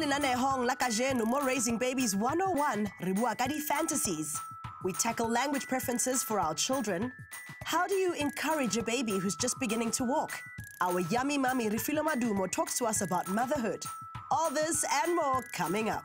Lenane Hong Nakumpienula no more Raising Babies 101, Ribu Fantasies. We tackle language preferences for our children. How do you encourage a baby who's just beginning to walk? Our yummy mummy Rifilo Madumo talks to us about motherhood. All this and more coming up.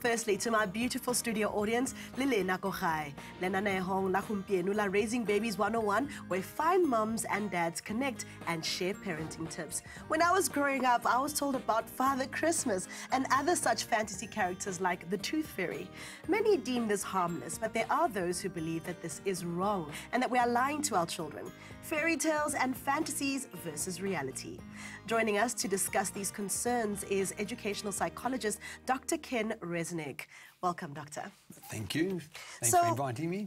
Firstly, to my beautiful studio audience, Lile Nako Khai, Lenane Hong Nakumpienula, Raising Babies 101, where fine mums and dads connect and share parenting tips. When I was growing up, I was told about Father Christmas and other such fantasy characters like the Tooth Fairy. Many deem this harmless, but there are those who believe that this is wrong and that we are lying to our children. Fairy tales and fantasies versus reality. Joining us to discuss these concerns is educational psychologist Dr. Ken Resnick. Welcome, Doctor. Thank you. Thanks for inviting me.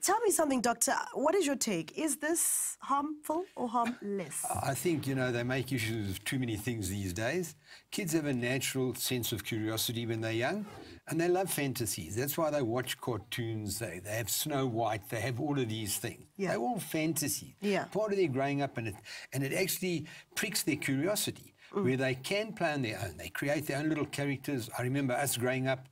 Tell me something, Doctor. What is your take? Is this harmful or harmless? I think, you know, they make issues of too many things these days. Kids have a natural sense of curiosity when they're young, and they love fantasies. That's why they watch cartoons. They have Snow White. They have all of these things. Yeah. They're all fantasy. Yeah. Part of their growing up, and it actually pricks their curiosity. Mm. Where they can play on their own. They create their own little characters. I remember us growing up,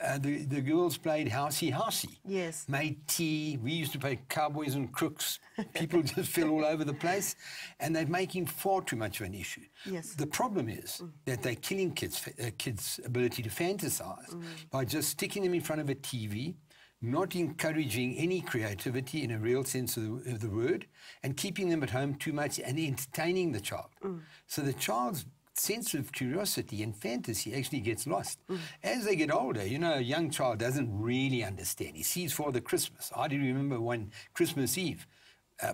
the girls played housey. Yes. Made tea. We used to play cowboys and crooks. People just fell all over the place. And they're making far too much of an issue. Yes. The problem is that they're killing kids' ability to fantasize by just sticking them in front of a TV, not encouraging any creativity in a real sense of the word, and keeping them at home too much and entertaining the child. Mm. So the child's sense of curiosity and fantasy actually gets lost. Mm. As they get older, you know, a young child doesn't really understand. He sees Father Christmas. I do remember one Christmas Eve,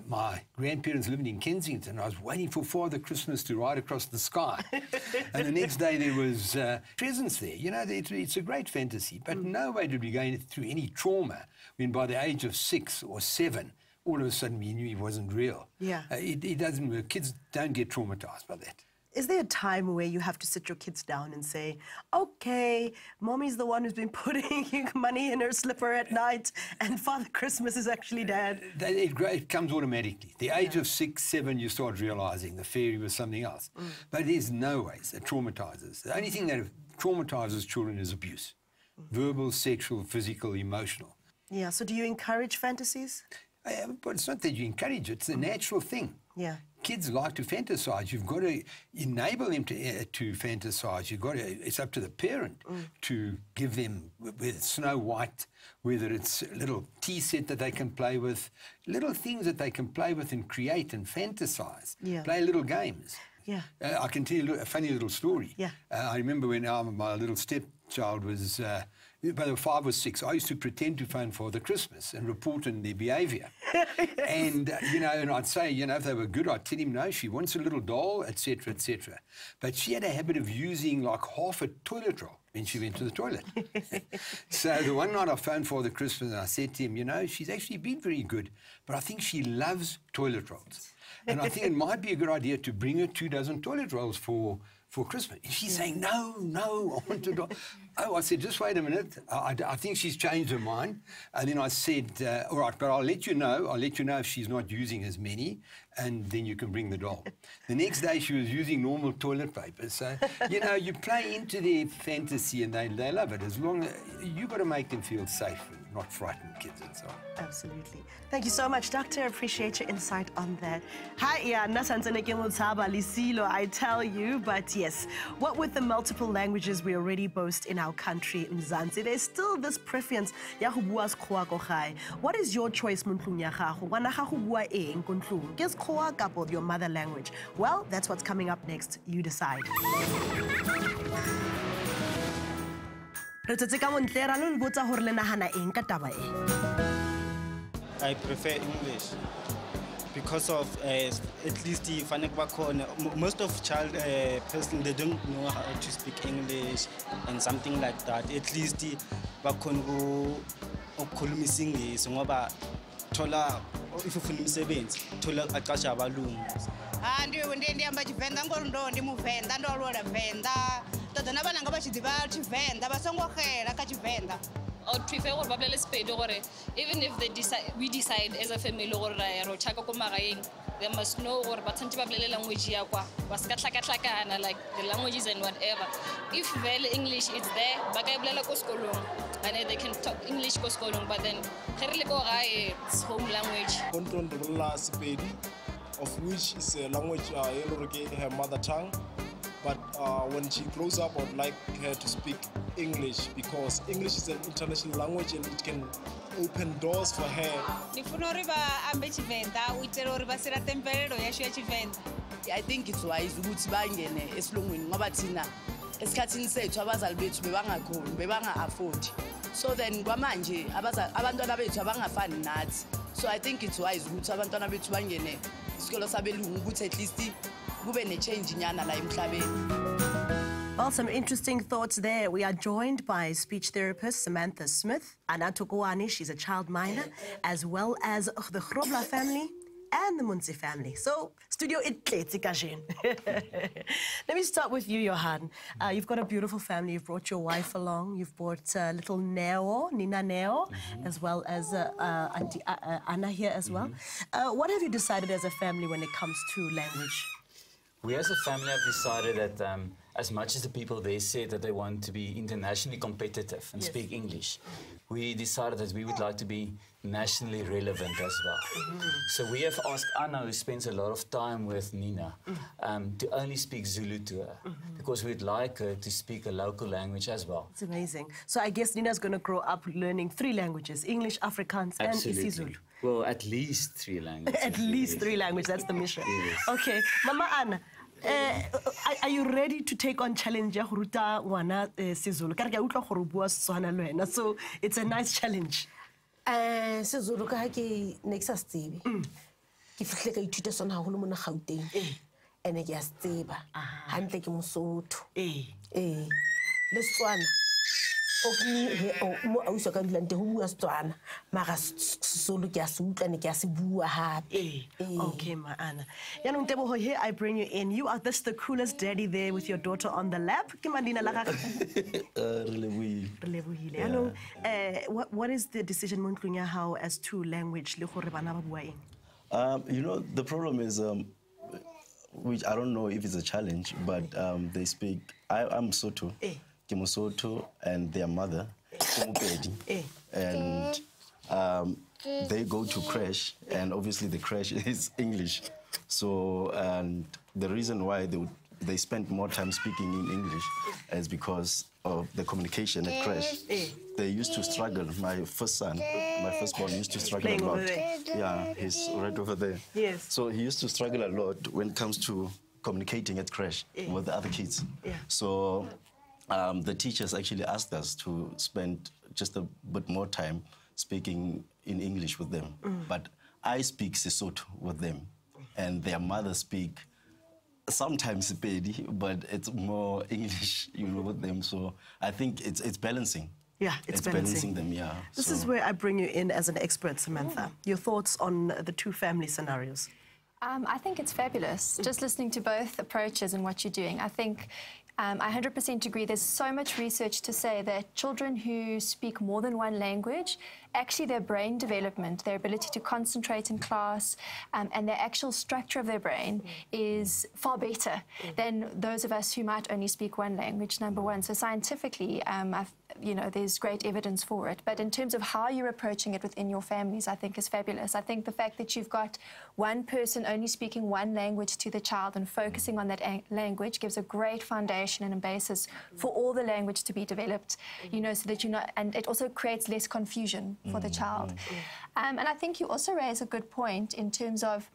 my grandparents lived in Kensington. I was waiting for Father Christmas to ride across the sky. And the next day there was presents there. You know, it's a great fantasy. But no way did we go through any trauma when by the age of 6 or 7, all of a sudden we knew it wasn't real. Yeah. It doesn't work. Kids don't get traumatized by that. Is there a time where you have to sit your kids down and say, okay, mommy's the one who's been putting money in her slipper at night and Father Christmas is actually dad? It comes automatically. The age of 6, 7, you start realising the fairy was something else. Mm. But there's no ways that traumatises. The only thing that traumatises children is abuse. Mm. Verbal, sexual, physical, emotional. Yeah, so do you encourage fantasies? But it's not that you encourage it, it's a natural thing. Yeah. Kids like to fantasize. You've got to enable them to fantasize. You've got to. It's up to the parent to give them, whether it's Snow White, whether it's a little tea set that they can play with, little things that they can play with and create and fantasize. Yeah. Play little games. Yeah. I can tell you a funny little story. Yeah. I remember when my little stepchild was about 5 or 6, I used to pretend to phone Father Christmas and report on their behaviour. And, you know, and I'd say, you know, if they were good, I'd tell him, no, she wants a little doll, etc., etc. But she had a habit of using, like, half a toilet roll when she went to the toilet. So the one night I phoned Father Christmas and I said to him, you know, she's actually been very good, but I think she loves toilet rolls. And I think it might be a good idea to bring her 2 dozen toilet rolls for Christmas. And she's saying, no, I want to do. Oh, I said, just wait a minute. I think she's changed her mind. And then I said, all right, but I'll let you know. I'll let you know if she's not using as many, and then you can bring the doll. The next day she was using normal toilet paper. So, you know, you play into their fantasy and they love it. As long as you've got to make them feel safe and not frighten kids and so on. Absolutely. Thank you so much, Doctor. I appreciate your insight on that. Hi, I tell you, but yes, what with the multiple languages we already boast in our country, Mzansi, there's still this preference. What is your choice, your mother language? Well, that's what's coming up next. You decide. I prefer English because of at least the most of child person, they don't know how to speak English and something like that. At least the ifufunda umsebenzi thola aqasha abalungu ha ndi amba tshivenda ngori ndo ndi muvenda ndo lwela venda todana bana nga ba tshidiva tshivenda ba songo xela ka tshivenda. I would prefer gore ba blele Sepedi gore even if they decide, we decide as a family gore ra ro tshaka ko magaeng they must know gore ba tsantsi ba blele language ya kwa ba ska tlakatlakana like the languages and whatever. If well English is there ba ka blela ko sekolong and they can talk English ko sekolong but then gerele ko ga it's home language kontondola Sepedi of which is a language her mother tongue. But when she grows up, I'd like her to speak English because English is an international language and it can open doors for her. I think it's wise ukuthi bangene esilungwini ngoba thina esikhathini sethu abazali bethu bebangakhona bebanga-afford. So then kwamanje abantwana bethu abangafani nathi. So I think it's wise ukuthi abantwana bethu bangene isikolo sabelungu ukuthi at least well, some interesting thoughts there. We are joined by speech therapist Samantha Smith, Anna Tokoani, she's a child minor, as well as the Grobla family and the Munsi family. So, studio itleti. Let me start with you, Johan. You've got a beautiful family. You've brought your wife along. You've brought little Neo, Nina Neo, as well as Auntie Anna here as well. What have you decided as a family when it comes to language? We as a family have decided that as much as the people, they say that they want to be internationally competitive and speak English, we decided that we would like to be nationally relevant as well. So we have asked Anna, who spends a lot of time with Nina, to only speak Zulu to her, because we'd like her to speak a local language as well. It's amazing. So I guess Nina's going to grow up learning three languages, English, Afrikaans, and isiZulu. Well, at least three languages. At least three languages, that's the mission. Okay, Mama Anna. Are you ready to take on challenge ya ruta wana seZulu ka re ka utla gore bua Setswana le wena, so it's a nice challenge. SeZulu ka ke nexus tsebe ke fihle ka ithuta sona haholo mona Gauteng ene ke a tseba hantle ke Mosotho le Setswana o a usa ka ntlante ho bua Setswana mara Sesotho ke a se utlwane ke a se bua hape. Okay, Ma Anna. Ya no Nteboho, here I bring you in. You are just the coolest daddy there with your daughter on the lap. Ke malina la gagwe. Re lebohile. Ya no, what is the decision mo ntlong ya hao as to language le gore bana ba bua eng? You know, the problem is which I don't know if it's a challenge, but they speak I'm Sotho. Mosotho and their mother, and they go to crash, and obviously the crash is English. So, and the reason why they spend more time speaking in English is because of the communication at crash. They used to struggle. My firstborn used to struggle a lot. Yeah, he's right over there. Yes. So he used to struggle a lot when it comes to communicating at crash with the other kids. So. The teachers actually asked us to spend just a bit more time speaking in English with them. But I speak Sesotho with them, and their mother speak sometimes Sepedi, but it's more English, you know, with them. So I think it's balancing. Yeah, it's balancing them, yeah. This is where I bring you in as an expert, Samantha. Your thoughts on the two family scenarios? I think it's fabulous, just listening to both approaches and what you're doing. I think I 100% agree. There's so much research to say that children who speak more than one language, actually their brain development, their ability to concentrate in class, and their actual structure of their brain is far better than those of us who might only speak one language, number one. So scientifically, you know, there's great evidence for it. But in terms of how you're approaching it within your families, I think is fabulous. I think the fact that you've got one person only speaking one language to the child and focusing on that language gives a great foundation and a basis for all the language to be developed, you know, so that you're not, and it also creates less confusion for the child. And I think you also raise a good point in terms of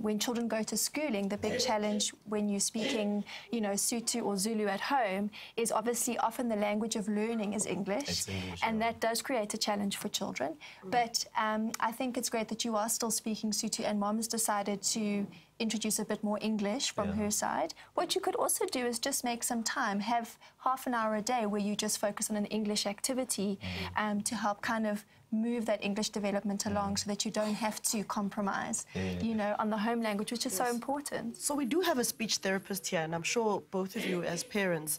when children go to schooling, the big challenge when you're speaking, you know, Sotho or Zulu at home is obviously often the language of learning is English, and that does create a challenge for children. But I think it's great that you are still speaking Sotho, and Mom's decided to introduce a bit more English from her side. What you could also do is just make some time, have half an hour a day where you just focus on an English activity to help kind of move that English development along so that you don't have to compromise, you know, on the home language, which is so important. So we do have a speech therapist here, and I'm sure both of you as parents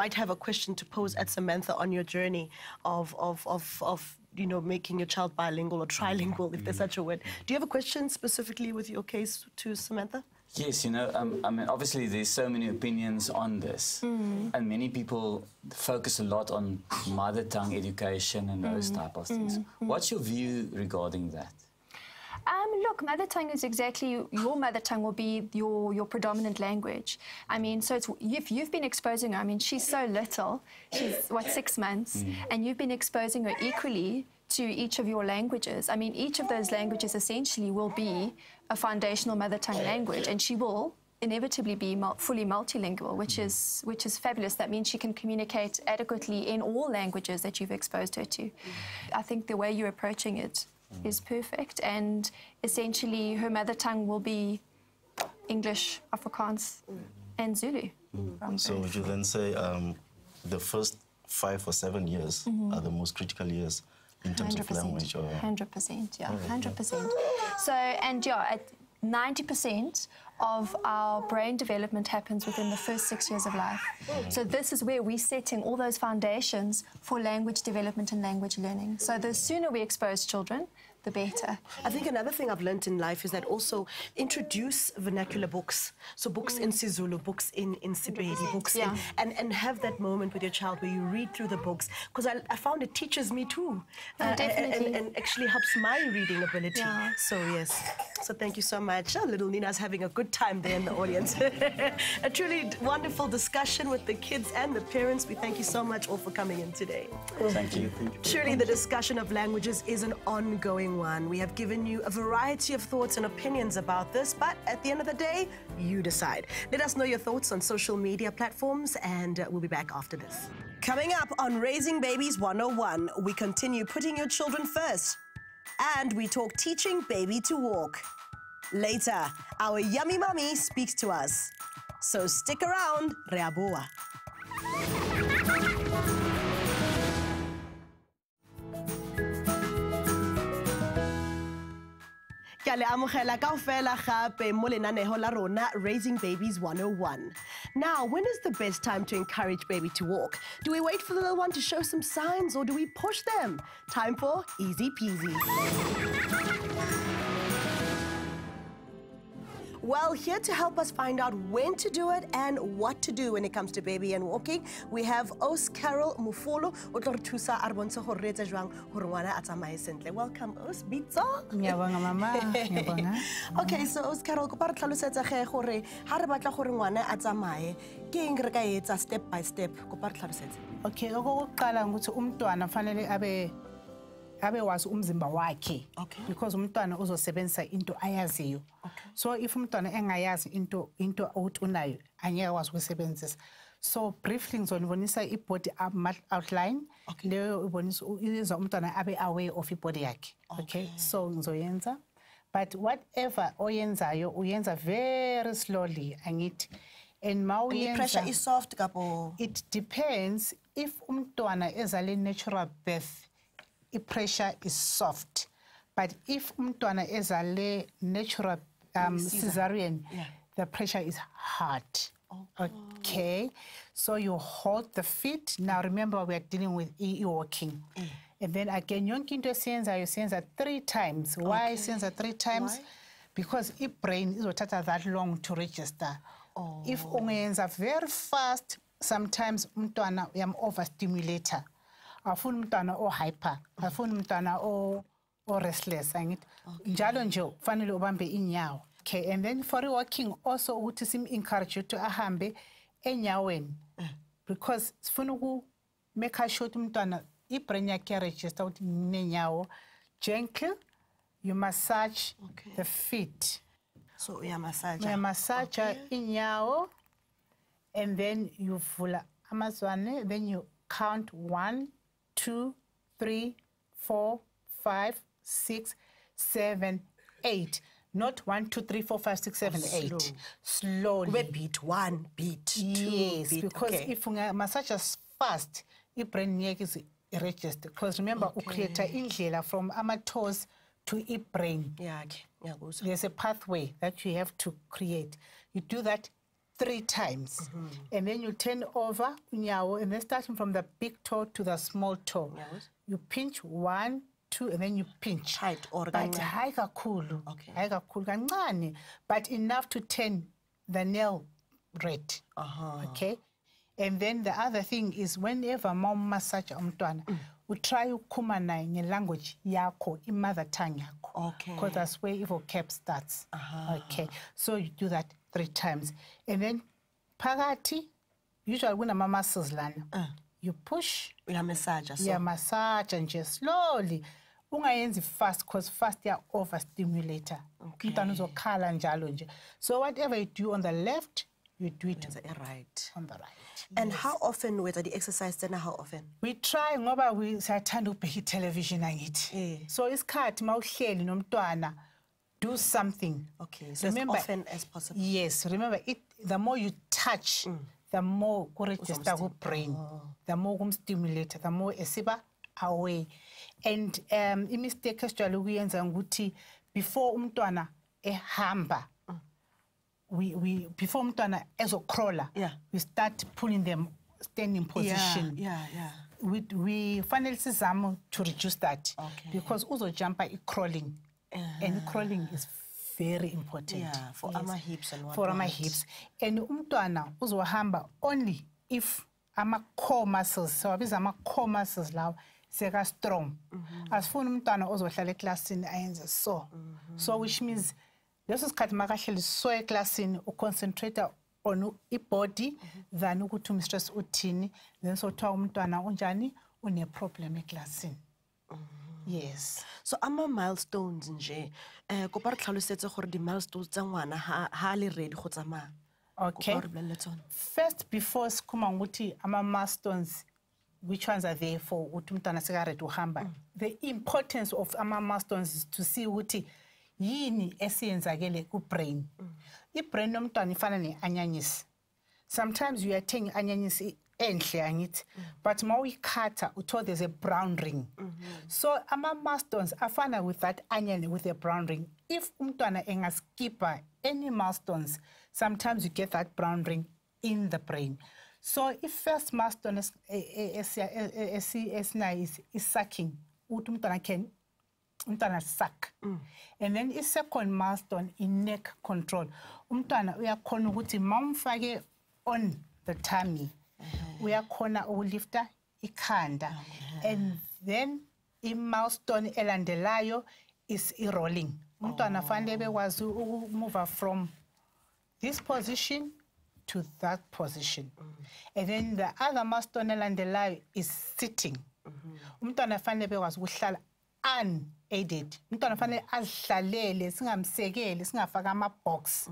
might have a question to pose at Samantha on your journey of you know, making your child bilingual or trilingual, if there's such a word. Do you have a question specifically with your case to Samantha? Yes, you know, I mean, obviously there's so many opinions on this, and many people focus a lot on mother tongue education and those type of things. What's your view regarding that? Look, mother tongue is exactly, your mother tongue will be your predominant language. I mean, so it's, if you've been exposing her, I mean, she's so little, she's, what, 6 months, and you've been exposing her equally to each of your languages. I mean, each of those languages essentially will be a foundational mother tongue language, and she will inevitably be fully multilingual, which is fabulous. That means she can communicate adequately in all languages that you've exposed her to. I think the way you're approaching it is perfect, and essentially her mother tongue will be English, Afrikaans, and Zulu. So would you then say the first 5 or 7 years are the most critical years in terms of language? 100%, yeah, 100%. So, and yeah, at 90% of our brain development happens within the first 6 years of life. So this is where we're setting all those foundations for language development and language learning. So the sooner we expose children, the better. I think another thing I've learned in life is that also introduce vernacular books. So books in isiZulu, books in Sepedi, books in, and have that moment with your child where you read through the books. Because I found it teaches me too. Definitely. And actually helps my reading ability. Yeah. So yes. So thank you so much. Oh, little Nina's having a good time there in the audience. A truly wonderful discussion with the kids and the parents. We thank you so much all for coming in today. Thank you. Truly the discussion of languages is an ongoing one. We have given you a variety of thoughts and opinions about this, but at the end of the day, you decide. Let us know your thoughts on social media platforms, and we'll be back after this. Coming up on Raising Babies 101, we continue putting your children first, and we talk teaching baby to walk. Later, our yummy mummy speaks to us. So stick around, Reaboa. Raising Babies 101. Now, when is the best time to encourage baby to walk? Do we wait for the little one to show some signs, or do we push them? Time for Easy Peasy. Well, here to help us find out when to do it and what to do when it comes to baby and walking, we have Oscarrell Mufolo. Horuana Atamae. Welcome, Os. Okay, so Oscarrell, step by step. Okay, okay. Because umntwana uzosebenza into ayaziyo. So if umntwana engayazi into out unayo anyakwazi ukusebenzisa. So briefly ngizonibonisa ibody outline leyo ibonisa iza umntwana abe aware of ibody yakhe. Okay. So ngizoyenza, but whatever oyenzayo uyenza very slowly angithi. And the pressure is soft kapo. It depends. If umntwana ezale natural birth, the pressure is soft, but if umntwana is a natural cesarean, the pressure is hard. Okay, so you hold the feet. Now remember, we are dealing with walking, and then again, yonke into senza, you senza 3 times. Why senza 3 times? Why? Because the brain is not that long to register. If ungenza very fast, sometimes umntwana I am overstimulator. Afuna umntwana o hyper, afuna umntwana o restless, angithi njalo nje ufanele ubambe inyawo. Okay, and then for walking also ukuthi sim encourage you to ahambe enyaweni, because sifuna uku make sure umntwana ibrain yakhe register ukuthi nenyawo. Gently, you massage the feet. So uya massage inyawo, and then you vula amazwane, then you count 1, 2, 3, 4, 5, 6, 7, 8. Not 1, 2, 3, 4, 5, 6, 7, eight. Slowly. We beat 1, beat 2. Yes, beat. Because okay. If we massage us fast, your brain is registered. Because remember, okay. We create an injera from amateurs to your brain. Yeah, okay. Yeah, also. There's a pathway that you have to create. You do that 3 times, mm-hmm. And then you turn over, and then starting from the big toe to the small toe. Yes. You pinch 1, 2, and then you pinch. Tight organ. But haiga kulu. Okay. Haiga kulu. But enough to turn the nail red. Uh-huh. Okay? And then the other thing is whenever mom massage umntwana, we try ukumana in your language yako, in mother tongue yako. Okay. Because that's where evil cap starts. Uh-huh. Okay. So you do that 3 times. And then pagati, usually when a mama says you push, you massage, so. Yeah, massage, and just slowly. Ungayenzi fast, because fast they are overstimulator. Okay. So whatever you do on the left, you do it on the right. On the right. And yes. How often, whether the exercise, then how often? We try, ngoba we say turn up the television and it. Yeah. So it's cut, mawuhleli nomntwana. Do something. Okay. So remember, as often as possible. Yes. Remember, it. The more you touch. Mm. The more register your brain, the more stimulated, the more esiba away. And in mistake nguti before umntwana ehamba, we before umntwana ezokrola, we start pulling them standing position. Yeah. We finally sizamo to reduce that, okay. Because uzo jumper is crawling, and crawling is very important. Yeah, for yes. Ama hips and what. For ama hips. And umntwana uzohamba only if ama core muscles, so abiza ama core muscles lawo seka strong. Asifuna umntwana ozohlala eclassini ayenze so. So which means leso sikhathi makahleli so eclassini uconcentrate on ibody than ukuthi umstress uthini, then so twa umntwana unjani une problem eclassini. Yes. So ama milestones nje. Kopar tlhalosetsa gore di milestones tsa ngwana ha le ready go tsamaya. Okay. First before sikuma ukuthi ama milestones, which ones are there for ukuthi umntwana seka ready uhamba. The importance of ama milestones is to see ukuthi yini esiyenzakele ku brain. I brain nomntwana ifana ne anyanyisi. Sometimes you are taking anyanyisi enhle angithi, but mawuyikhatha uthola there's a brown ring. So ama milestones afana with that onion with a brown ring. If umntwana engaskipper any milestones, sometimes you get that brown ring in the brain. So if first milestone is sucking, umntwana suck. And then the second milestone is neck control. Umntwana uyakhona ukuthi mawumfake on the tummy. We are corner or lifter, ikanda. And then in milestone elandelayo is rolling. Umntwana fanele was move from this position to that position. And then the other milestone elandelayo is sitting. Umntwana fanele was uhlala unaided. Umntwana fanele azihlalele singamsekeli singafaka ama box.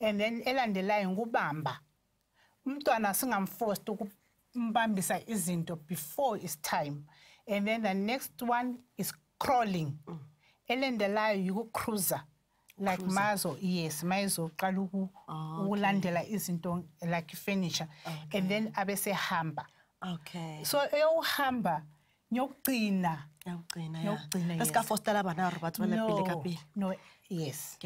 And then elandelayo ngubamba. Umntwana singamforce to mbambisa izinto before it's time. And then the next one is crawling. Elandelayo you go cruiser. Like mazo, yes, mazo qaluku ulandela izinto like furniture. And then abese hamba. Okay. So eyohamba nyokugcina. Nyokugcina. Eska fostela bana robatho ba lepile kapile. No. Yes.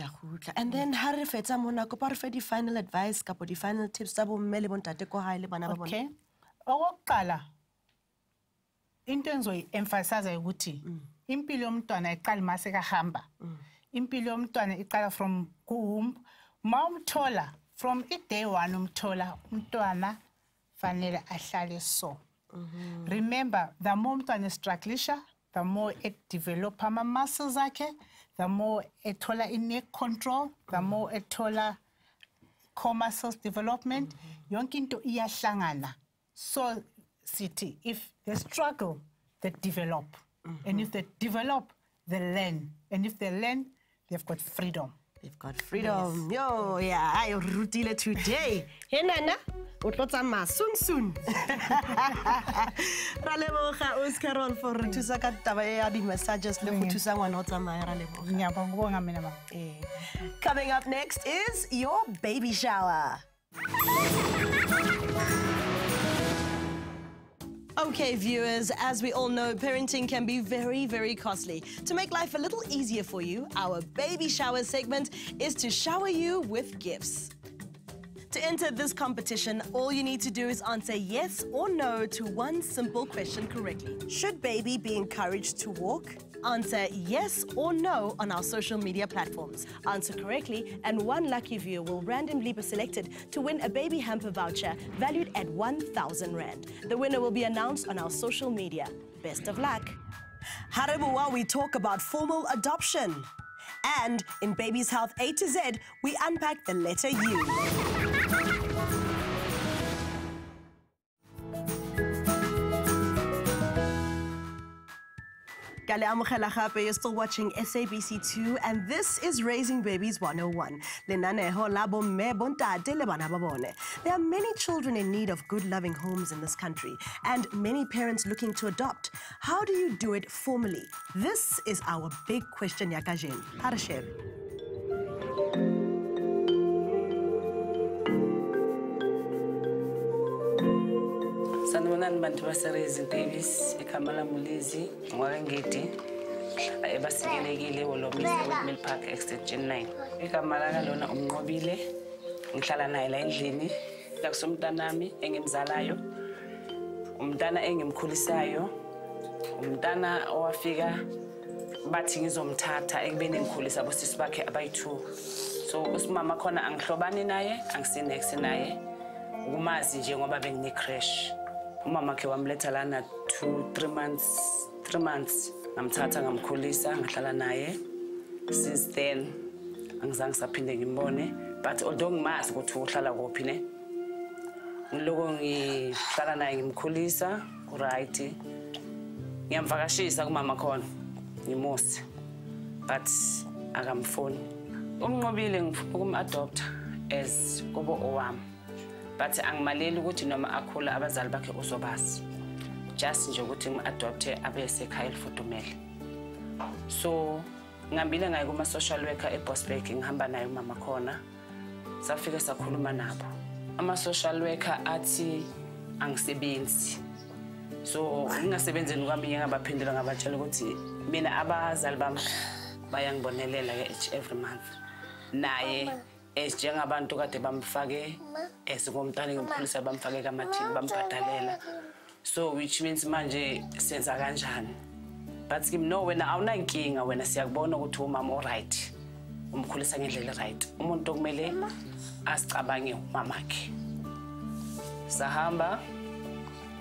And then how do you feel? The final advice, the final tips, sabo mmele bontate ko haile bana ba. Okay. Okokuqala into enzo emphasize ukuthi impilo yomntwana iqala mase kahamba. Impilo yomntwana iqala from kuhumb. Mawumthola from day 1 umthola umntwana fanele ahlale so. Remember the more umntwana structure, the more it develops ama muscles akhe. The more etola in neck control, the more etola core muscles development, yonke into iyahlangana. So, city, if they struggle, they develop. And if they develop, they learn. And if they learn, they've got freedom. They've got freedom. Yes. Yo, yeah, I rutile today. Hey, Nana. Utlotama soon, soon. Raleboha, Oscarrell for Tusaka Tabaya, the massages, Lemutusawa, Notama, Raleboha. Coming up next is your baby shower. Okay, viewers, as we all know, parenting can be very, very costly. To make life a little easier for you, our baby shower segment is to shower you with gifts. To enter this competition, all you need to do is answer yes or no to one simple question correctly. Should baby be encouraged to walk? Answer yes or no on our social media platforms. Answer correctly, and one lucky viewer will randomly be selected to win a baby hamper voucher valued at 1,000 Rand. The winner will be announced on our social media. Best of luck. Haribuwa, we talk about formal adoption. And in Baby's Health A to Z, we unpack the letter U. You're still watching SABC2, and this is Raising Babies 101. There are many children in need of good, loving homes in this country, and many parents looking to adopt. How do you do it formally? This is our big question, Yakajen. Harasheb. Sanwana bantu baseraise babies ekamala mulizi ngwangeti ebasikelekile wolomisa wemil park extension 9 ekamala kalona umnqobile ngihlala naye la endlini la kusomntanami engimzalayo umntana engimkhulisayo umntana owafika bathi ngizomthatha ekubeni ngikhulisa bosisi bakhe abayi2 so usimama khona angihlobani naye angisenex naye ukumazi nje ngoba bengine crash. Umama ke wamletha lana 3 months. Namthatha ngamkhulisa ngahlala naye. Since then angizange saphinde ngimbone, but although ngimazi ukuthi uhlala kuphi ne. Ngiloko ngihlala naye ngimkhulisa, right. Ngiyamvakashisa kumama khona. Ngimuse. But akamfoni. Umnqobile ngifuna ukumadopt as kubo owami. But angimaleli ukuthi noma akhula abazali bakhe uzobasi just nje ukuthi ngiadopte abesekhaya elifudumele so ngihambile ngaye kuma social worker eBosberg ngihamba naye umama khona safika sakhuluma nabo ama social worker athi angisebenzi so ngingasebenzeni kwami ngabaphendula ngabatshela ukuthi mina abazali bami bayangibonelela each every month naye njengabantu kade bamfake esikomntana ngomkhulisa bamfake kamathini bambhadalela so which means manje senza kanjani but kimi no wena awuna inkinga wena siyakubona ukuthi umama alright umkhulisa ngendlela right umuntu okumele asicabange umamakhe sahamba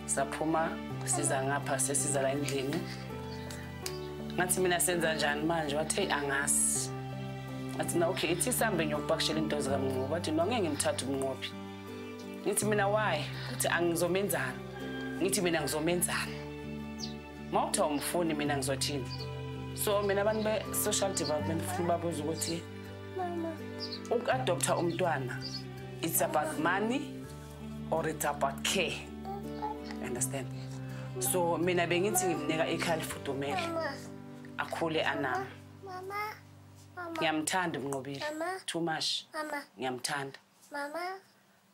saphuma siza ngapha sesiza la endlini ngathi mina senza kanjani manje wathi angasi athina okay ithi sambe ngiyokubakshela into zakamnqobo bathi nongeke ngimthathe umnqobi ngithi mina why uthi angizomenzana ngithi mina ngizomenzana mawuthe umfuni mina ngizothini so mina abantu be social development babuza ukuthi mama ukadoptha umntwana it's about money or it's about care understand so mina bengithi ngimnika ikhali fudumele akhule anami mama ngiyamthanda umnqobile too much ngiyamthanda mama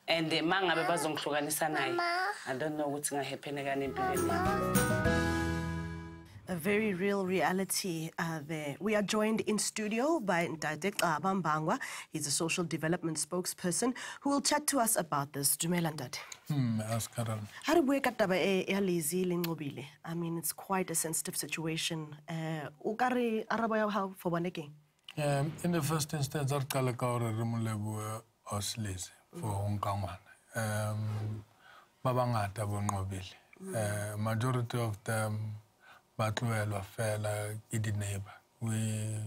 and the mangabe bazongihlukanisa naye I don't know what's going to happen again in empilweni. A very real reality there. We are joined in studio by Ndaitik Abambangwa. He's a social development spokesperson who will chat to us about this. Dumelandat. I mean, it's quite a sensitive situation. In the first instance, I was Oslis for Hong Kong. Babangata were majority of them, but we were fairly good neighbor. We've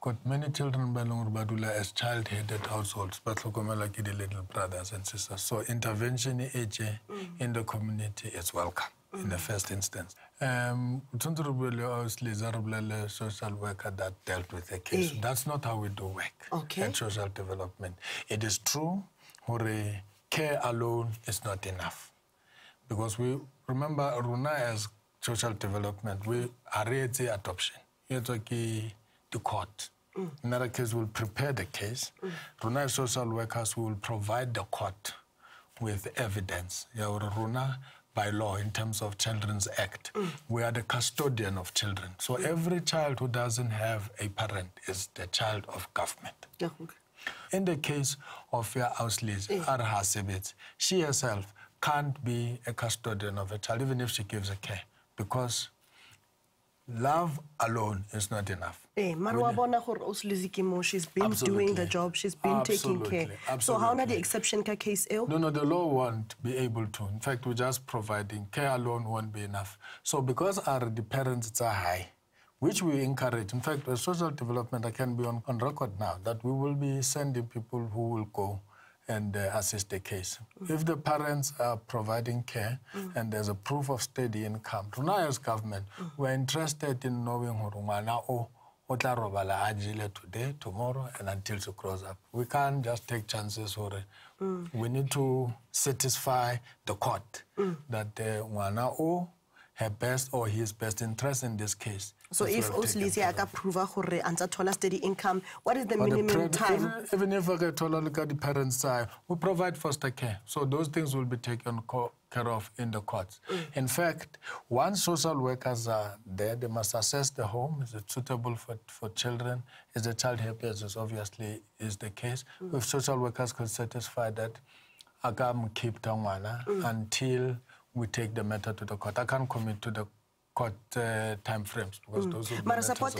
got many children as child-headed households, but we like little brothers and sisters. So intervention in the community is welcome. in the first instance. Social worker that dealt with the case. That's not how we do work and social development. It is true, care alone is not enough. Because we remember Runa as social development, we arrange the adoption. The court. In other case, we'll prepare the case. Runa social workers will provide the court with evidence. Runa by law in terms of Children's Act. We are the custodian of children. So every child who doesn't have a parent is the child of government. In the case of your Auslis, she herself can't be a custodian of a child, even if she gives a care, because love alone is not enough. She's been doing the job, she's been taking care. So how not the exception case? No, no, the law won't be able to. In fact, we're just providing care alone won't be enough. So because our the parents are high, which we encourage. In fact, with social development, I can be on record now that we will be sending people who will go and assist the case. If the parents are providing care and there's a proof of steady income, Runaya's government, we're interested in knowing Horumana Otarobala Ajile today, tomorrow, and until she grows up. We can't just take chances for it. We need to satisfy the court that her best or his best interest in this case. So if Osliziaka prova hore and Zatola steady income, what is the minimum time? Even if I get Tola look at the parents' side, we provide foster care. So those things will be taken care of in the courts. In fact, once social workers are there, they must assess the home. Is it suitable for children? Is the child happy? As obviously is the case. If social workers could satisfy that, Agam keep Tangwana until we take the matter to the court. I can't commit to the court time frames because those are the matters of the court.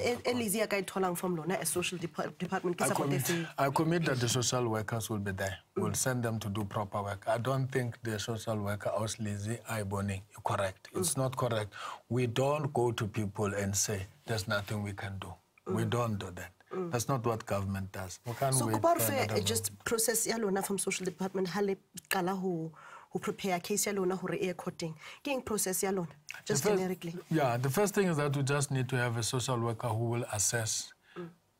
I commit that the social workers will be there. We'll send them to do proper work. I don't think the social worker is lazy, eye-boning. Correct. It's not correct. We don't go to people and say, there's nothing we can do. We don't do that. That's not what government does. We can't so wait just process yalona from social department, hale kalaho. Prepare case yalona hore air cutting. Getting process yalona, just generically. Yeah, the first thing is that we just need to have a social worker who will assess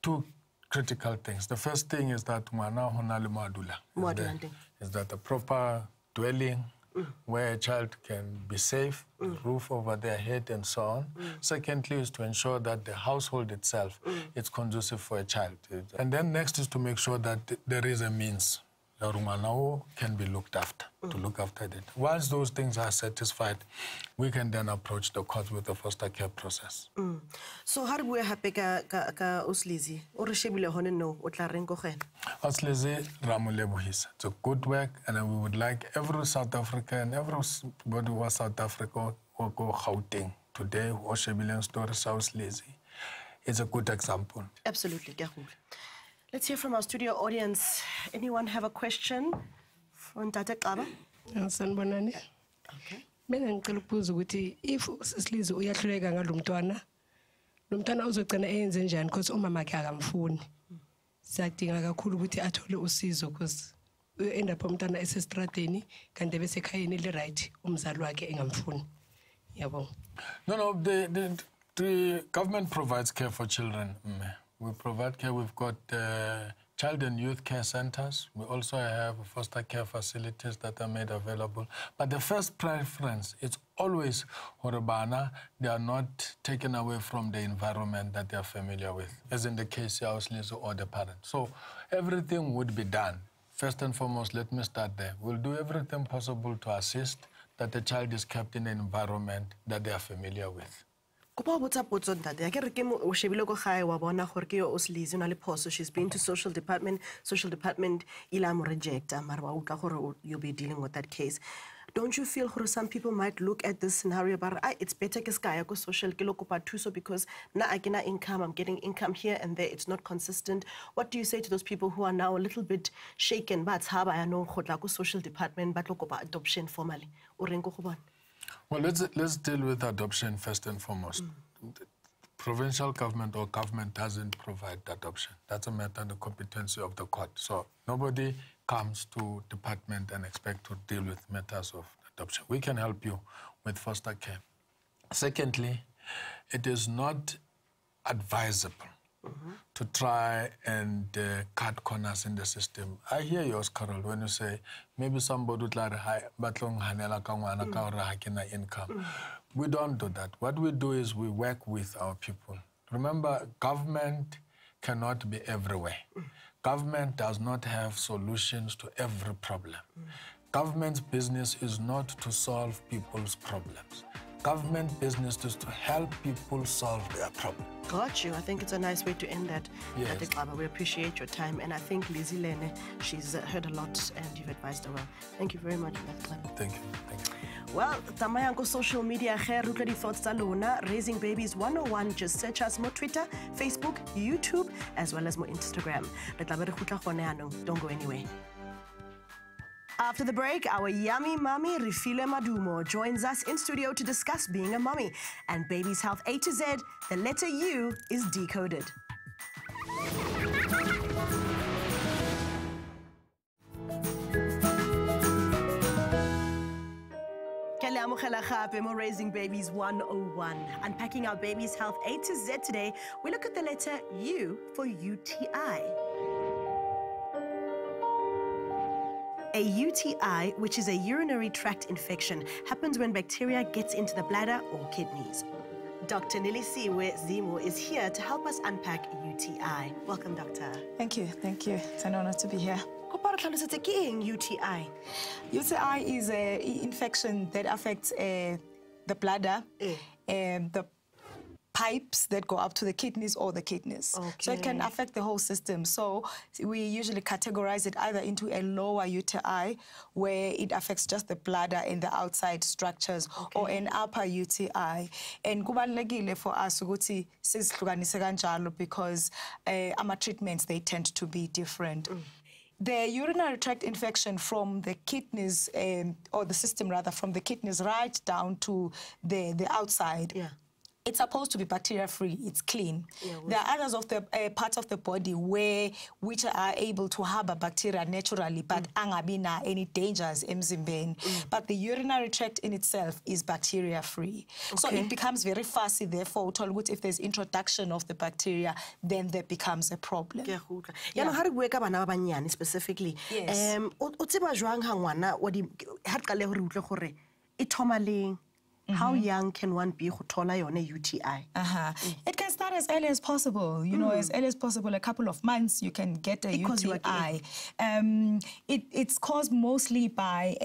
two critical things. The first thing is that mwana honali moadula. Is that a proper dwelling where a child can be safe, the roof over their head and so on. Secondly is to ensure that the household itself is conducive for a child. And then next is to make sure that there is a means. The Rumanao can be looked after, to look after it. Once those things are satisfied, we can then approach the court with the foster care process. So how do we happy ka Oslizi? Or Shebile Hone no, Otlarengo Hen? Oslizi Ramulebuhis. It's a good work, and we would like every South African, everybody who was South Africa, will go Gauteng today, or Shebilean story, South Oslizi. It's a good example. Absolutely, Gahul. Let's hear from our studio audience. Anyone have a question from Ndaitik Abambangwa? Okay. If Slizo uyahluleka ngalomntwana, lomntwana uzogcina eyenze njani because umama wakhe akamfuni. Siyadinga kakhulu ukuthi athole usizo because end up umntwana esestradeni kanti bese ekhayeni le right umzali wakhe engamfuni. Yabonga. No, the government provides care for children. We provide care. We've got child and youth care centers. We also have foster care facilities that are made available. But the first preference, it's always Horubana. They are not taken away from the environment that they are familiar with, as in the case or the parent. So everything would be done. First and foremost, let me start there. We'll do everything possible to assist that the child is kept in an environment that they are familiar with. She's been to social department ilam rejecta marwa, you'll be dealing with that case. Don't you feel some people might look at this scenario but it's better ke social so because na agina income, I'm getting income here and there, it's not consistent. What do you say to those people who are now a little bit shaken but social department but look about adoption formally? Well, let's deal with adoption first and foremost. The provincial government or government doesn't provide adoption. That's a matter of the competency of the court. So nobody comes to department and expect to deal with matters of adoption. We can help you with foster care. Secondly, it is not advisable to try and cut corners in the system. I hear yours, Carol, when you say, maybe somebody would like to income. We don't do that. What we do is we work with our people. Remember, government cannot be everywhere. Government does not have solutions to every problem. Government's business is not to solve people's problems. Government business is to help people solve their problems. Got you. I think it's a nice way to end that. Yes. We appreciate your time. And I think Lizzie Lene, she's heard a lot and you've advised her well. Thank you very much for that, Clement. Thank you. Thank you. Well, Tamayang social media, Raising Babies 101. Just search us on Twitter, Facebook, YouTube, as well as on Instagram. Don't go anywhere. After the break, our yummy mummy, Rifilo Madumo, joins us in studio to discuss being a mummy and baby's health A to Z. The letter U is decoded. Raising Babies 101. Unpacking our baby's health A to Z today, we look at the letter U for UTI. A UTI, which is a urinary tract infection, happens when bacteria gets into the bladder or kidneys. Dr. Nelisiwe Zemo is here to help us unpack UTI. Welcome, Doctor. Thank you. Thank you. It's an honor to be here. UTI? UTI is an infection that affects the bladder and the pipes that go up to the kidneys or the kidneys. Okay. So it can affect the whole system. So we usually categorize it either into a lower UTI, where it affects just the bladder and the outside structures, or an upper UTI. And kubalulekile for us ukuthi sizihlukanise kanjalo because ama treatments, they tend to be different. The urinary tract infection from the kidneys, or the system rather, from the kidneys right down to the outside, it's supposed to be bacteria-free. It's clean. There are others of the parts of the body which are able to harbor bacteria naturally, but angabina any dangers emzimbeni. But the urinary tract in itself is bacteria-free, so it becomes very fussy. Therefore, if there's introduction of the bacteria, then that becomes a problem. How do we wake specifically? Yes. How young can one be who thola yona UTI? It can start as early as possible. You know, as early as possible, a couple of months, you can get a UTI. It's caused mostly by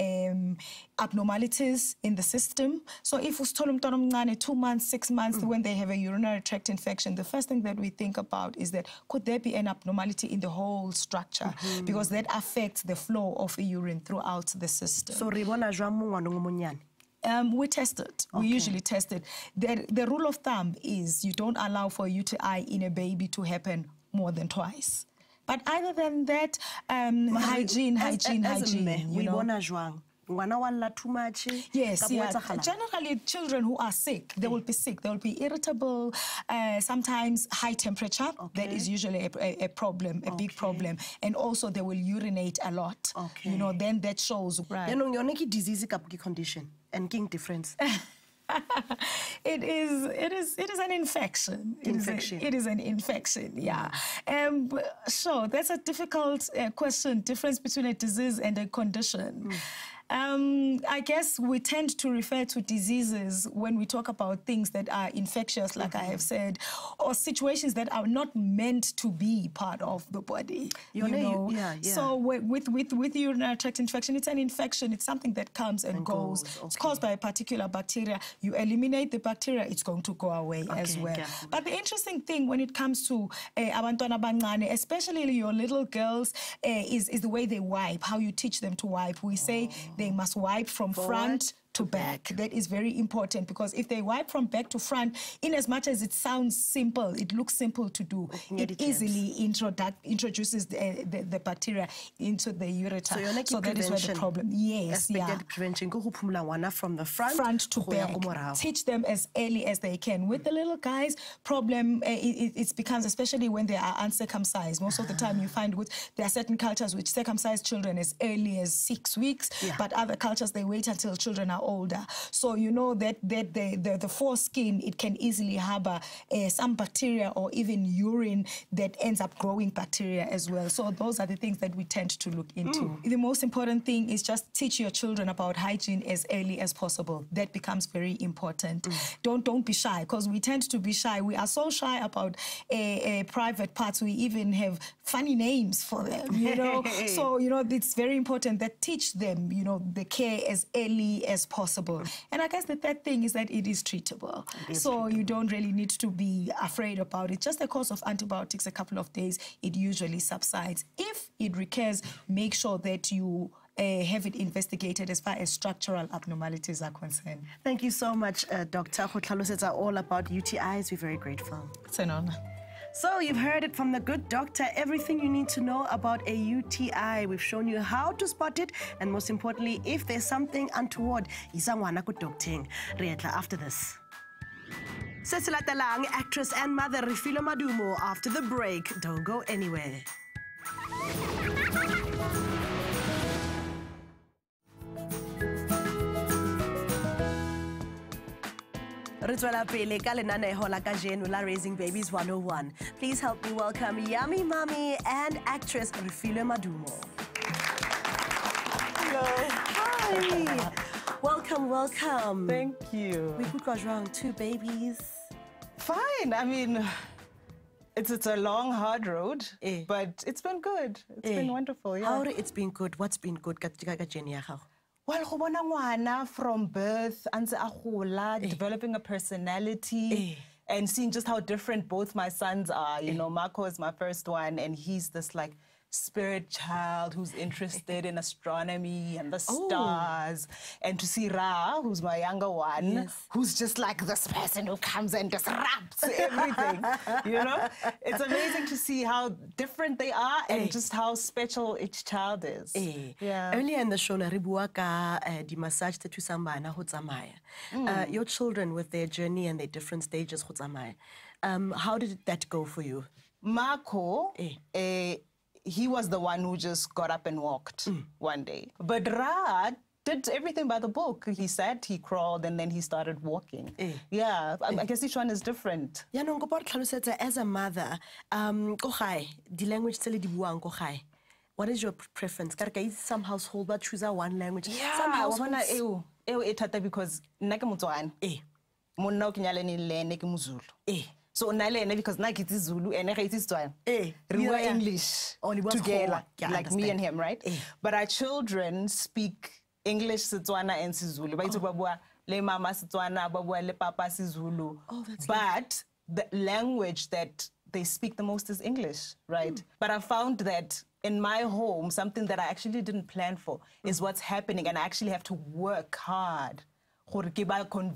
abnormalities in the system. So if we told them 2 months, 6 months, when they have a urinary tract infection, the first thing that we think about is that could there be an abnormality in the whole structure? Because that affects the flow of urine throughout the system. So ribona jamu. We test it. We usually test it. The rule of thumb is you don't allow for UTI in a baby to happen more than twice. But other than that, hygiene. You know. Yes, generally children who are sick, they will be sick, they will be irritable, sometimes high temperature, that is usually a problem, a big problem, and also they will urinate a lot, you know, then that shows. You know, your disease condition and king difference. It is an infection. It is an infection, yeah. So that's a difficult question, difference between a disease and a condition. I guess we tend to refer to diseases when we talk about things that are infectious, like I have said, or situations that are not meant to be part of the body. So with urinary tract infection, it's an infection. It's something that comes and goes. It's caused by a particular bacteria. You eliminate the bacteria, it's going to go away as well. But the interesting thing when it comes to abantwana abancane, especially your little girls, is the way they wipe, how you teach them to wipe. We say they must wipe from front to back. That is very important because if they wipe from back to front, in as much as it sounds simple, it looks simple to do, it easily introduces the bacteria into the ureter. So that is where the problem. Yes, prevention. From the front to back. Teach them as early as they can. With the little guys, problem it becomes, especially when they are uncircumcised. Most of the time, you find there are certain cultures which circumcise children as early as 6 weeks, but other cultures they wait until children are older. So you know that the foreskin, it can easily harbor some bacteria or even urine that ends up growing bacteria as well. So those are the things that we tend to look into. The most important thing is just teach your children about hygiene as early as possible. That becomes very important. Don't be shy, because we tend to be shy. We are so shy about private parts. We even have funny names for them, you know. So, you know, it's very important that teach them, you know, the care as early as possible. And I guess the third thing is that it is treatable. So you don't really need to be afraid about it. Just a course of antibiotics, a couple of days, it usually subsides. If it recurs, make sure that you have it investigated as far as structural abnormalities are concerned. Thank you so much, Doctor. Khutlalusetsa all about UTIs. We're very grateful. It's an honor. So you've heard it from the good doctor, everything you need to know about a UTI. We've shown you how to spot it, and most importantly, if there's something untoward, isa ngwana ko doctor. Rietla after this. Sesilatalang, actress and mother Rifilo Madumo after the break. Don't go anywhere. Ritswela pele ka lenaneo la kajeno la Raising Babies 101. Please help me welcome Yummy Mommy and actress Rifilo Madumo. Hello. Hi. Welcome, welcome. Thank you. We could go around 2 babies. Fine. I mean, it's a long, hard road, but it's been good. It's been wonderful. Yeah. How it's been good? What's been good? Well, from birth, developing a personality, and seeing just how different both my sons are. You know, Marco is my first one, and he's this, like, spirit child who's interested in astronomy and the stars. And to see Ra, who's my younger one, who's just like this person who comes and disrupts everything, you know? It's amazing to see how different they are and just how special each child is. Yeah. Earlier in the show, the massage your children with their journey and their different stages, how did that go for you? Marco, he was the one who just got up and walked one day. But Ra did everything by the book. He sat, he crawled, and then he started walking. Yeah, I guess each one is different. Yeah, no, as a mother, the language what is your preference? Some household but choose one language. Yeah, some households. Because so because I get Zulu and I is Tswana. We are English together, like me and him, right? But our children speak English, Setswana, and isiZulu. But the language that they speak the most is English, right? But I found that in my home, something that I actually didn't plan for is what's happening, and I actually have to work hard. Yeah. I know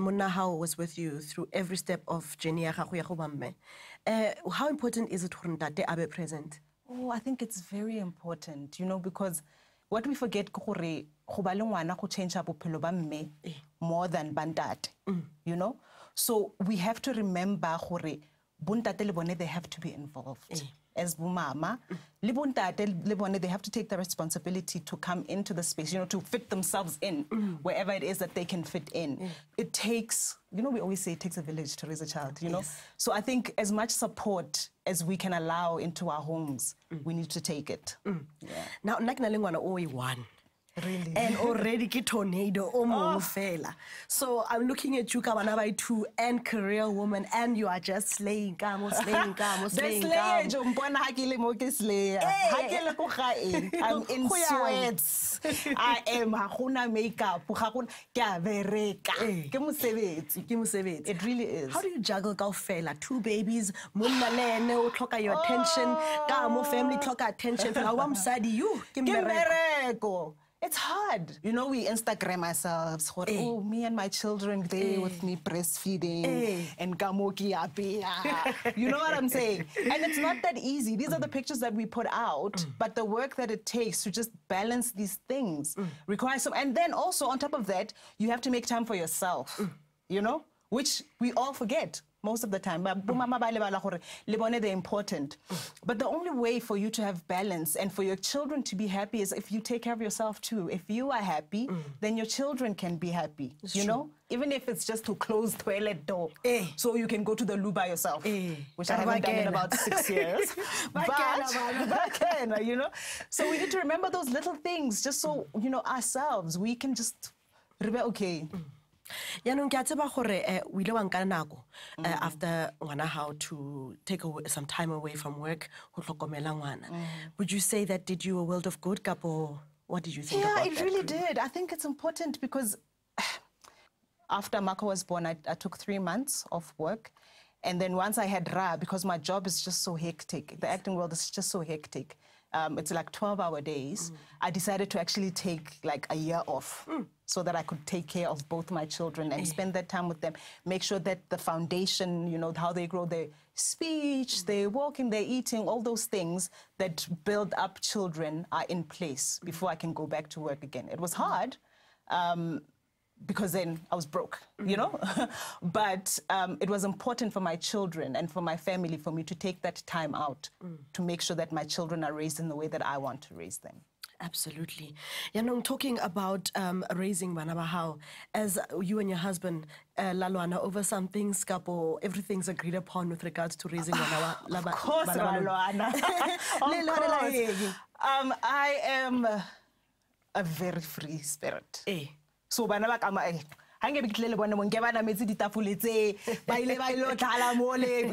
Monahao was with you through every step of journey. How important is it that they are present? Oh, I think it's very important, you know, because what we forget is more than bandat, you know? So we have to remember they have to be involved. As mama, they have to take the responsibility to come into the space, you know, to fit themselves in wherever it is that they can fit in. It takes, you know, we always say it takes a village to raise a child, you know. So I think as much support as we can allow into our homes, we need to take it. Now, one. Really? And already ki tornado fela. So I'm looking at you Kabanabai 2 and career woman, and you are just slaying I'm in sweats. I am hakuna makeup, it really is. How do you juggle ka fela? 2 babies, munna clock your attention, ka family clock attention, you it's hard. You know, we Instagram ourselves. Oh, me and my children, they with me breastfeeding and gamoki apia. You know what I'm saying? And it's not that easy. These are the pictures that we put out, but the work that it takes to just balance these things requires some. And then also on top of that, you have to make time for yourself, you know, which we all forget. most of the time. But they're important. But the only way for you to have balance and for your children to be happy is if you take care of yourself too. If you are happy, then your children can be happy. It's you true. Know? Even if it's just to close toilet door, so you can go to the loo by yourself, which I haven't done in about 6 years. but you know, so we need to remember those little things, just so you know ourselves. We can just remember, okay. Yeah, no, we lo wanka after wana how to take some time away from work. Would you say that did you a world of good, or what did you think about that? Yeah, it really did. I think it's important because. After Marco was born, I took 3 months off work. And then once I had Ra, because my job is just so hectic. The acting world is just so hectic. It's like 12-hour days. I decided to actually take like a year off so that I could take care of both my children and spend that time with them, make sure that the foundation, you know, how they grow their speech, their walking, their eating, all those things that build up children are in place before I can go back to work again. It was hard. Because then I was broke, you know? But it was important for my children and for my family for me to take that time out to make sure that my children are raised in the way that I want to raise them. Absolutely. You know, I'm talking about raising Banabahao, as you and your husband, Lalwana, over some things, Kapo, everything's agreed upon with regards to raising Banabahao. Of course, Lalwana. I am a very free spirit. So bana ba ka you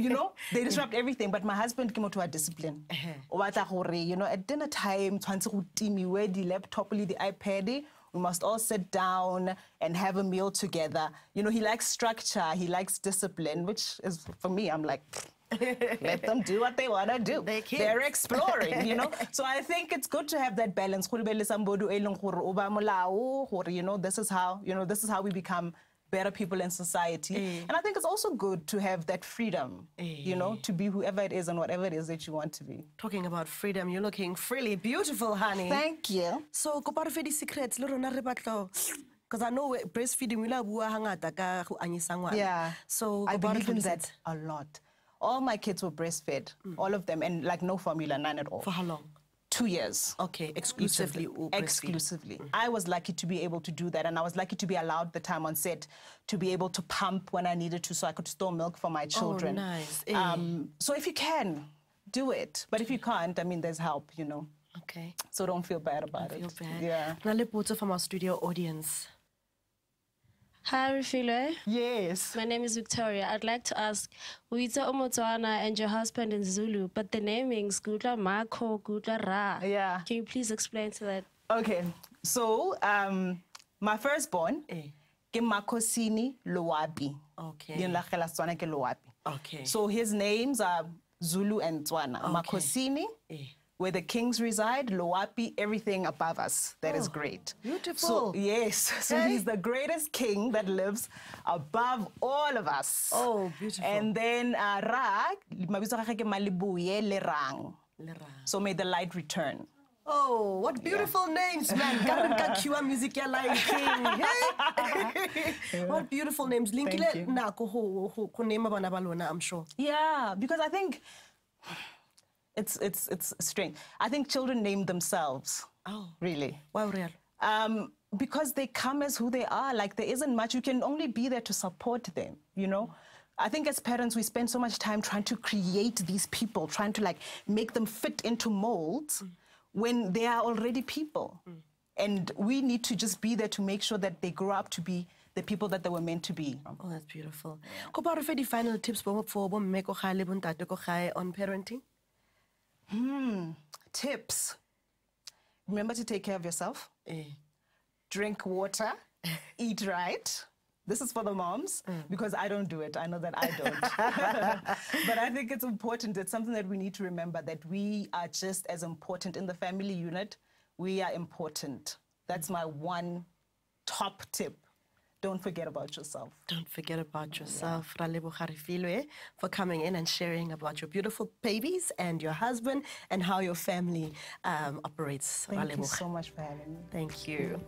know, they disrupt everything. But my husband came out to a discipline. You know, at dinner time, where the laptop, the iPad, we must all sit down and have a meal together. You know, he likes structure, he likes discipline, which is, for me, I'm like, let them do what they want to do. They're exploring, you know. So I think it's good to have that balance. You know, this is how, you know, this is how we become better people in society. And I think it's also good to have that freedom, you know, to be whoever it is and whatever it is that you want to be. Talking about freedom, you're looking freely beautiful, honey. Thank you. So, Koparfedi secrets, Loro Naribatlo. Because I know breastfeeding, we love Hangata, who Anisangwa. Yeah. So, I believe in that a lot. All my kids were breastfed, all of them, and like no formula, none at all. For how long? 2 years. Okay, exclusively. Exclusively. I was lucky to be able to do that, and I was lucky to be allowed the time on set to be able to pump when I needed to so I could store milk for my children. Oh, nice. So if you can, do it. But if you can't, I mean, there's help, you know. Okay. So don't feel bad about it. Don't feel bad. Yeah. Now, let's put it from our studio audience. Hi, Rifilo. Yes. My name is Victoria. I'd like to ask, Uita Omotoana and your husband in Zulu, but the namings, Gudla Marco, Gudla Ra. Yeah. Can you please explain to that? Okay. So, my firstborn, Makosini Loabi. Okay. Okay. So his names are Zulu and Tswana. Makosini. Where the kings reside, Loapi, everything above us. That is great. Beautiful. So, yes. So he's the greatest king that lives above all of us. Oh, beautiful. And then Ra, so may the light return. Oh, what beautiful names, man. What beautiful names. I'm sure. Yeah, because I think... It's strange. I think children name themselves. Oh. Really. Wow, real. Because they come as who they are. Like, there isn't much. You can only be there to support them, you know? I think as parents, we spend so much time trying to create these people, trying to, like, make them fit into molds when they are already people. And we need to just be there to make sure that they grow up to be the people that they were meant to be. Oh, that's beautiful. Koparofedi, final tips for Mme Kogai le Ntate Kogai on parenting? Tips. Remember to take care of yourself. Drink water. Eat right. This is for the moms, because I don't do it. I know that I don't. But I think it's important. It's something that we need to remember, that we are just as important in the family unit. We are important. That's my one top tip. Don't forget about yourself. don't forget about yourself. Ra leboga Rifilo for coming in and sharing about your beautiful babies and your husband and how your family operates. Thank you so much for having me. Thank you.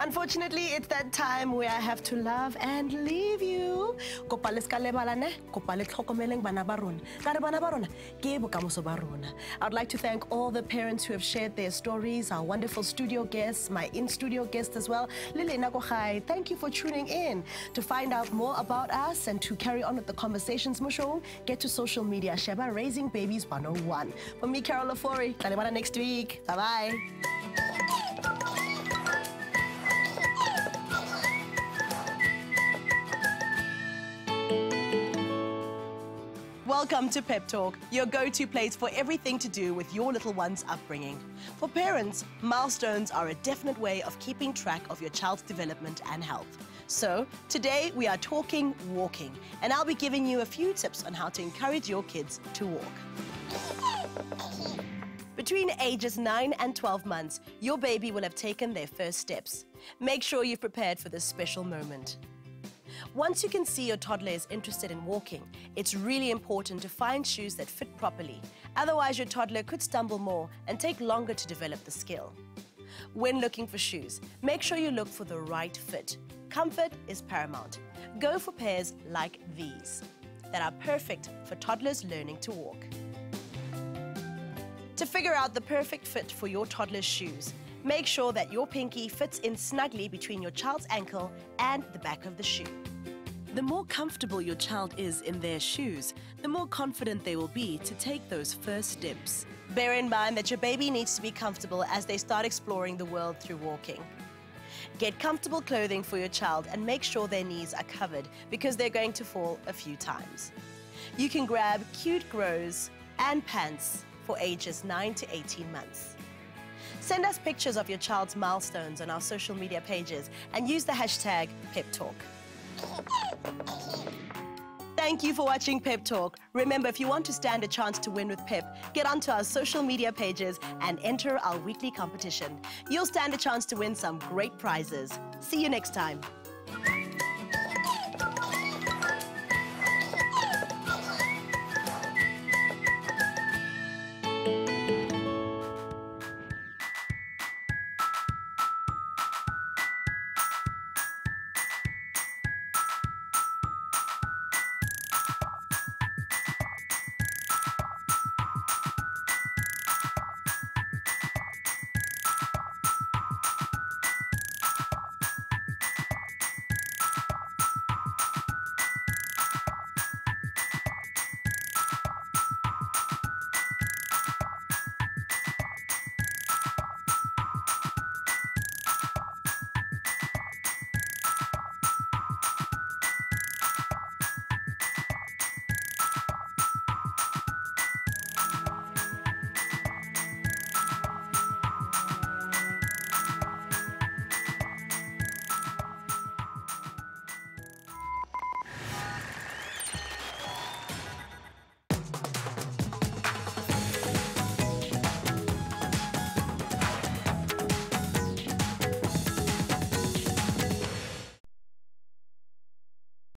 Unfortunately, it's that time where I have to love and leave you. I would like to thank all the parents who have shared their stories, our wonderful studio guests, my in-studio guests as well. Lile Nako Khai, thank you for tuning in. To find out more about us and to carry on with the conversations, Mushong, get to social media, Sheba, Raising Babies 101. For me, Carol Lafori, talibana next week. Bye-bye. Welcome to Pep Talk, your go-to place for everything to do with your little one's upbringing. For parents, milestones are a definite way of keeping track of your child's development and health. So, today we are talking walking, and I'll be giving you a few tips on how to encourage your kids to walk. Between ages 9 and 12 months, your baby will have taken their first steps. Make sure you've prepared for this special moment. Once you can see your toddler is interested in walking, it's really important to find shoes that fit properly. Otherwise, your toddler could stumble more and take longer to develop the skill. When looking for shoes, make sure you look for the right fit. Comfort is paramount. Go for pairs like these that are perfect for toddlers learning to walk. To figure out the perfect fit for your toddler's shoes, make sure that your pinky fits in snugly between your child's ankle and the back of the shoe. The more comfortable your child is in their shoes, the more confident they will be to take those first steps. Bear in mind that your baby needs to be comfortable as they start exploring the world through walking. Get comfortable clothing for your child and make sure their knees are covered because they're going to fall a few times. You can grab cute grows and pants for ages 9 to 18 months. Send us pictures of your child's milestones on our social media pages and use the hashtag PepTalk. Thank you for watching Pep Talk. Remember, if you want to stand a chance to win with Pep, get onto our social media pages and enter our weekly competition. You'll stand a chance to win some great prizes. See you next time.